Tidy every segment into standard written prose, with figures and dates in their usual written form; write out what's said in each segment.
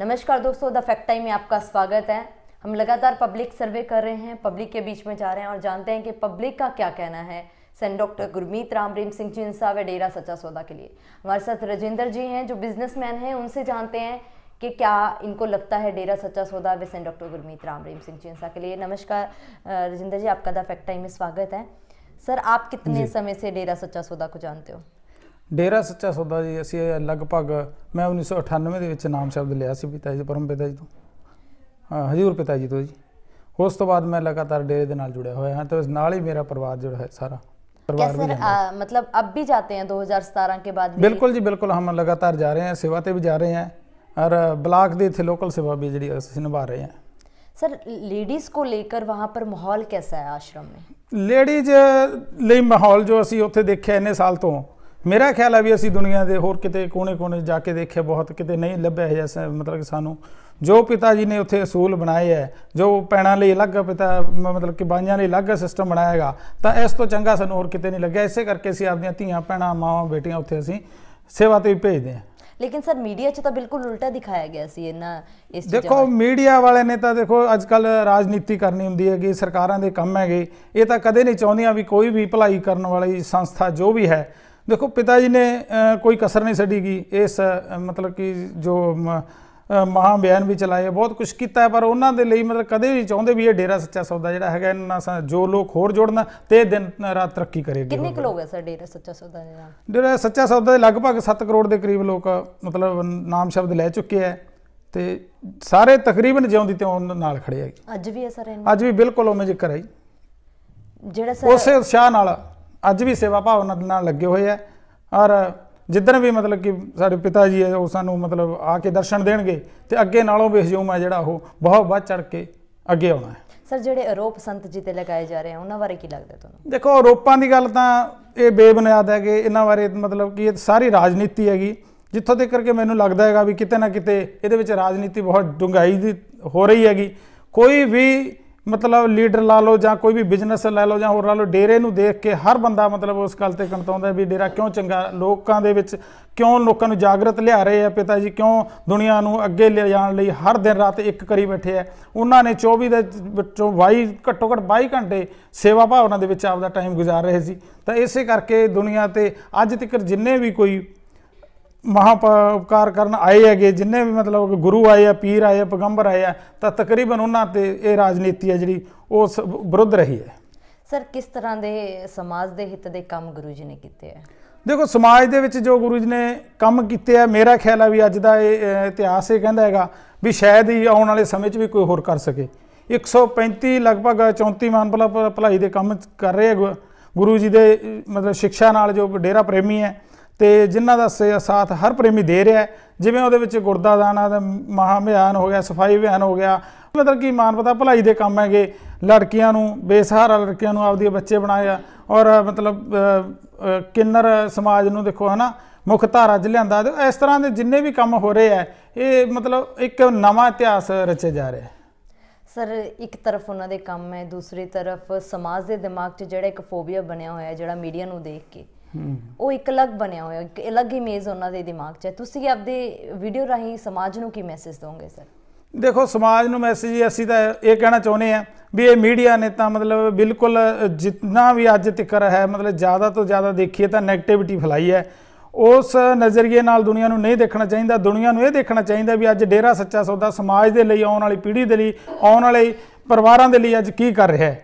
नमस्कार दोस्तों, the fact time में आपका स्वागत है। हम लगातार पब्लिक सर्वे कर रहे हैं, पब्लिक के बीच में जा रहे हैं और जानते हैं कि पब्लिक का क्या कहना है सन डॉक्टर गुरमीत राम रहीम सिंह जी इंसान व डेरा सच्चा सौदा के लिए। हमारे साथ राजेंद्र जी हैं जो बिजनेसमैन हैं, उनसे जानते हैं कि क्या इनको लगता है डेरा सच्चा सौदा व सन डॉक्टर गुरमीत राम रहीम सिंह जी इंसान के लिए। नमस्कार राजेंद्र जी, आपका द फैक्ट टाइम में स्वागत है। सर, आप कितने समय से डेरा सच्चा सौदा को जानते हो? डेरा सच्चा सौदा जी असी लगभग मैं 1998 के नाम शब्द लिया सी पिता जी, परम पिता जी तो हजूर पिता जी तो जी। उस तो बाद मैं लगातार डेरे के नाल जुड़े हुए हैं, तो इस नाल ही मेरा परिवार जो है सारा परिवार भी मतलब अब भी जाते हैं 2017 के बाद? बिल्कुल जी, बिल्कुल हम लगातार जा रहे हैं, सेवा पर भी जा रहे हैं और ब्लाक दी थे लोकल सेवा भी जी असी निभा रहे हैं। सर, लेडीज़ को लेकर वहाँ पर माहौल कैसा है आश्रम में? लेडीज़ ले माहौल जो असी उत्थे देखे इन्ने साल तो मेरा ख्याल है भी असी दुनिया के होर किते कोने-कोने जाके देखे बहुत किते नहीं लभ्या जैसा, मतलब कि सानू जो पिता जी ने उत्थे असूल बनाए है, जो भैणों लिए अलग पिता मतलब कि बाइयां लिए अलग सिस्टम बनाएगा तो इस तो चंगा सानू होर किते नहीं लग्या। इसे करके असी आपदियां धीआं भैणां मावां बेटियां उत्थे असी सेवा ते भी भेजदे हैं। लेकिन सर मीडिया च तो बिल्कुल उल्टा दिखाया गया सी ना इस देखो मीडिया वाले ने तो देखो अजकल राजनीति करनी होंगी है, सरकारां दे काम है, ये तो कदे नहीं चाहुंदियां भी कोई भी भलाई करने वाली संस्था जो भी है। देखो पिता जी ने कोई कसर नहीं छड्डी गी इस मतलब कि जो महाअभियान भी चलाए बहुत कुछ किया है, पर उन्होंने लिए मतलब कदे नहीं चाहते भी ये डेरा सच्चा सौदा जिहड़ा हैगा इन्हां जो लोग होर जोड़ना ते दिन रात तरक्की करेगी। कितने क लोग है सर डेरा सच्चा सौदा दे नाल? डेरा सच्चा सौदा लगभग 7 करोड़ के करीब लोग मतलब नाम शब्द लै चुके हैं, तो सारे तकरीबन ज्यों दी त्यों नाल खड़े है। अज भी है सर? अज भी बिल्कुल उमें जिक्र है जिहड़ा सर उसे उत्साह नाल अज भी सेवा भावना नाल लगे हुए है। और जिधर भी मतलब कि साढ़े पिता जी है वो सानू मतलब आके दर्शन देंगे तो अगे नालों भी हजूम है जोड़ा वो बहुत बढ़ चढ़ के अगे आना है। सर जोड़े आरोप संत जी ते लगाए जा रहे हैं उन्होंने बारे की लगता है तुहानू? देखो आरोपों की गल तो ये बेबुनियाद है कि इन्हों बारे मतलब कि सारी राजनीति हैगी, जितों तक करके मैनू लगता है भी किते ना किते ये राजनीति बहुत डूंघाई हो रही हैगी। कोई भी मतलब लीडर ला लो या कोई भी बिजनेस ला लो या होर ला लो, डेरे नूं देख के हर बंदा मतलब उस गल ते कंटाउंदा भी डेरा क्यों चंगा, लोकां दे विच क्यों लोकां नूं जागृत लिया रहे हैं पिता जी, क्यों दुनिया नूं अग्गे ले जाण लई हर दिन रात एक करी बैठे है। उन्हां ने 24 दे विचों 22 घट्टो घट 22 घंटे सेवा भावना दे विच आपदा टाइम गुजार रहे सी, तो इसे करके दुनिया ते अज तक जिन्ने भी कोई महापकार करन आए है, जिन्हें भी मतलब गुरु आए है, पीर आए है, पैगंबर आए है, तो तकरीबन उन्होंने ये राजनीति है जी उस विरुद्ध रही है। सर किस तरह के समाज के हित के काम गुरु जी ने किए हैं? देखो समाज दे विच जो गुरु जी ने काम किए है मेरा ख्याल है भी अज का इतिहास ये कहता है भी शायद ही आने वाले समय भी कोई होर कर सके। 135 लगभग 34 मान भलाई के काम कर रहे है गुरु जी के मतलब शिक्षा नाल जो डेरा प्रेमी है, तो जिन्हों का साथ हर प्रेमी दे रहा है। जिमें वो गुरदा दाना महाअभियान हो गया, सफाई अभियान हो गया, मतलब कि मान पता भलाई के काम है, लड़कियां बेसहारा लड़कियां आपदे बच्चे बनाया और मतलब किन्नर समाज में देखो है ना मुख धारा च लिया। इस तरह के जिन्ने भी काम हो रहे हैं ये मतलब एक नवा इतिहास रचे जा रहा है। सर एक तरफ उन्होंने काम है, दूसरी तरफ समाज के दिमाग में जोड़ा एक फोबिया बनया होया जोड़ा मीडिया को देख के ਉਹ ਇੱਕ ਅਲੱਗ ਬਣਿਆ ਹੋਇਆ ਇੱਕ ਅਲੱਗ ਇਮੇਜ ਉਹਨਾਂ ਦੇ ਦਿਮਾਗ 'ਚ ਹੈ। ਤੁਸੀਂ ਆਪਦੇ ਵੀਡੀਓ ਰਾਹੀਂ ਸਮਾਜ ਨੂੰ ਕੀ ਮੈਸੇਜ ਦੋਗੇ ਸਰ? ਦੇਖੋ ਸਮਾਜ ਨੂੰ ਮੈਸੇਜ ਅਸੀਂ ਤਾਂ ਇਹ ਕਹਿਣਾ ਚਾਹੁੰਦੇ ਆ ਵੀ ਇਹ ਮੀਡੀਆ ਨੇ ਤਾਂ ਮਤਲਬ ਬਿਲਕੁਲ ਜਿੰਨਾ ਵੀ ਅੱਜ ਤਿੱਕਰ ਹੈ ਮਤਲਬ ਜ਼ਿਆਦਾ ਤੋਂ ਜ਼ਿਆਦਾ ਦੇਖੀਏ ਤਾਂ ਨੈਗੇਟਿਵਿਟੀ ਫੈਲਾਈ ਹੈ। उस नज़रिए नाल दुनिया नूं नहीं देखना चाहिए, दुनिया नूं ये देखना चाहिए भी अज डेरा सच्चा सौदा समाज के लिए आने वाली पीढ़ी के लिए आने वाले परिवारों के लिए अज की कर रहा है।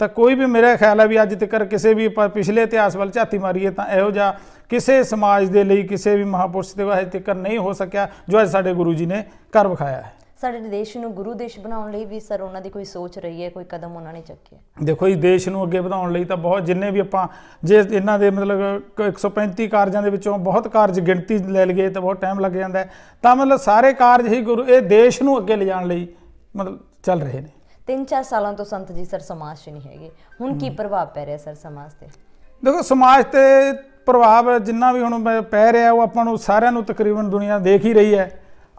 तो कोई भी मेरा ख्याल है भी अज तक किसी भी पिछले इतिहास वाल झाती मारीए तो यहो जिहा किसी समाज के लिए किसी भी महापुरुष से अज तक नहीं हो सकया जो अज साडे गुरु जी ने कर विखाया है। साडे देश नूं गुरु देश बनाउण लई भी सर उन्हां दी कोई सोच रही है, कोई कदम उन्होंने चुके? देखो जी देश नूं अगे वधाउण लई तां बहुत जिन्ने भी आपां जे इन्हां दे मतलब 135 कारजां दे विचों बहुत कारज गिणती लै लईए तां बहुत टाइम लग जांदा है, तां मतलब सारे कारज ही गुरु ये देश नूं अगे लिजाण लई मतलब चल रहे हैं। 3-4 सालों तो संत जी सर समाज नहीं है, हुण की प्रभाव पै रहा सर समाज से? देखो समाज से प्रभाव जिन्ना भी हुण पै रहा वो आपां नूं सारिआं नूं तकरीबन दुनिया देख ही रही है।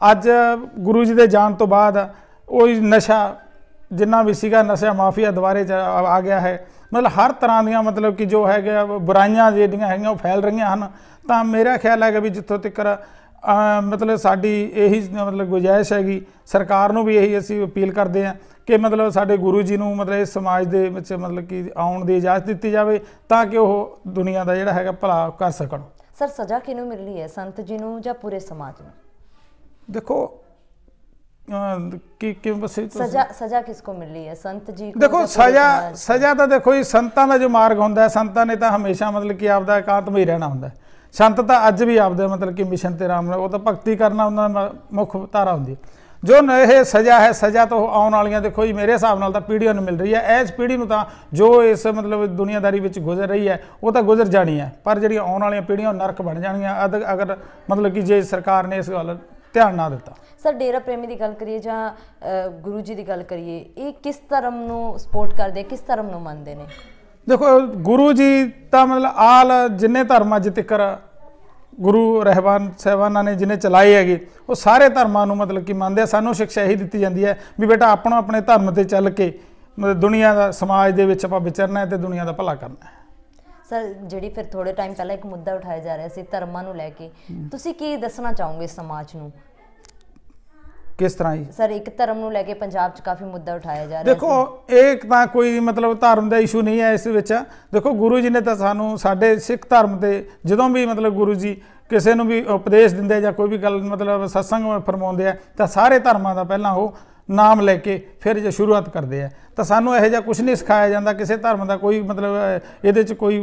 अज गुरु जी के जाण तो बाद नशा जिन्ना भी सीगा नशा माफिया दुबारे आ गया है, मतलब हर तरह दीआं मतलब कि जो है बुराइयां जिहड़ियां हैगियां फैल रही हैं, तो मेरा ख्याल है भी जितों तक मतलब साड़ी यही मतलब गुजाइश हैगी सरकार नूं भी यही असीं अपील करते हैं कि मतलब साडे गुरु जी नूं मतलब इस समाज दे विच मतलब कि आउण दी इजाज़त दित्ती जावे तां कि ओह दुनिया दा जिहड़ा हैगा भला कर सकण। सर सज़ा किहनूं मिलनी है, संत जी नूं जां पूरे समाज नूं? देखो सज़ा किसको मिल रही है, संत जी को? देखो सज़ा सज़ा तो देखो जी संतां दा जो मार्ग हुंदा है, संतां ने तां हमेशा मतलब कि आपदा एकांत में ही रहना हुंदा है। संत तो अज भी आपदे मतलब कि मिशन ते राम वो तो भगती करना उन्होंने मुख धारा होंगी। जो यह सज़ा है, सज़ा तो आने वाली देखो जी मेरे हिसाब नाल पीढ़ियों को मिल रही है। इस पीढ़ी को जो इस मतलब दुनियादारी में गुजर रही है वो तो गुजर जानी है, पर जी आने वाली पीढ़ियां नरक बन जाएगी अगर मतलब कि जे सरकार ने इस गल ध्यान ना दिता। सर डेरा प्रेमी की गल करिए जां गुरु जी की गल करिए, किस धर्म को सपोर्ट करते, किस धर्म को मानते हैं? देखो गुरु जी तो मतलब आल जिन्हें धर्म अज तक गुरु रहबान साहबाना ने जिन्हें चलाई हैगी वो सारे धर्मों को मतलब कि मानते हैं। सानू शिक्षा यही दी जाती है भी बेटा अपना अपने धर्म से चल के मतलब दुनिया का समाज के विच आपां विचरना है तो दुनिया का भला करना है। सर जी फिर थोड़े टाइम पहले एक मुद्दा उठाया जा रहा है धर्मों को लैके, तुसीं की दसना चाहोगे समाज को किस तरह जी? सर एक धर्म को लैके पंजाब च काफ़ी मुद्दा उठाया जा रहा है। देखो एक तां कोई मतलब धर्म का इशू नहीं है इस विच। देखो गुरु जी ने तो सानू साडे सिख धर्म के जदों भी मतलब गुरु जी किसी नूं भी उपदेश दिंदे जां कोई भी गल मतलब सत्संग फरमाउंदे आ तां सारे धर्मां दा पहलां ओह नाम लैके फिर जो शुरुआत करते हैं तो सानू यह जहा कुछ नहीं सिखाया जाता। किसी धर्म का कोई मतलब ये कोई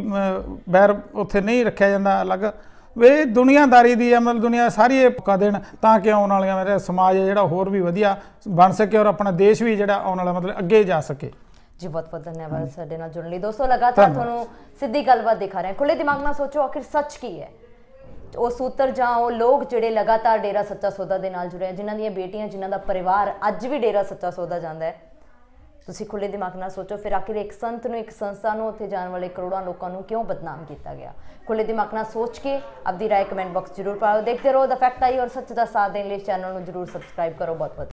बैर उत्थे नहीं रखा जाता अलग। वे दुनियादारी दी है मतलब दुनिया सारी पक्का देन ताकि आने वाले मेरा समाज है जोड़ा होर भी वधिया बन सके और अपना देश भी जोड़ा आने वाला मतलब अगे जा सके। जी बहुत बहुत धन्यवाद साडे नाल जुड़न लई। दोस्तों लगातार तुहानूं सीधी गलबात दिखा रहे हैं, खुले दिमाग नाल सोचो आखिर सच की है। वो सूत्र जां वो लोग जिहड़े लगातार डेरा सच्चा सौदा दे नाल जुड़े हैं, जिन्हां दीयां बेटियां जिन्हां दा परिवार अज भी डेरा सच्चा सौदा जांदा है, तुसीं खुले दिमाग नाल सोचो फिर आखिर एक संत नूं, एक संस्था नूं, उत्थे जाण वाले करोड़ों लोगों को क्यों बदनाम किया गया। खुले दिमाग नाल सोच के अपनी राय कमेंट बॉक्स जरूर पाओ। देखते रहो द फैक्ट आई और सच का साथ देने लिए चैनल को जरूर सब्सक्राइब करो। बहुत बहुत